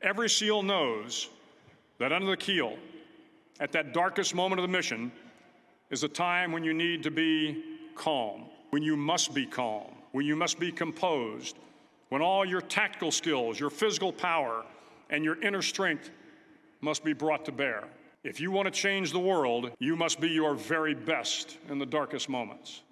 Every SEAL knows that under the keel, at that darkest moment of the mission, is a time when you need to be calm, when you must be calm, when you must be composed, when all your tactical skills, your physical power, and your inner strength must be brought to bear. If you want to change the world, you must be your very best in the darkest moments.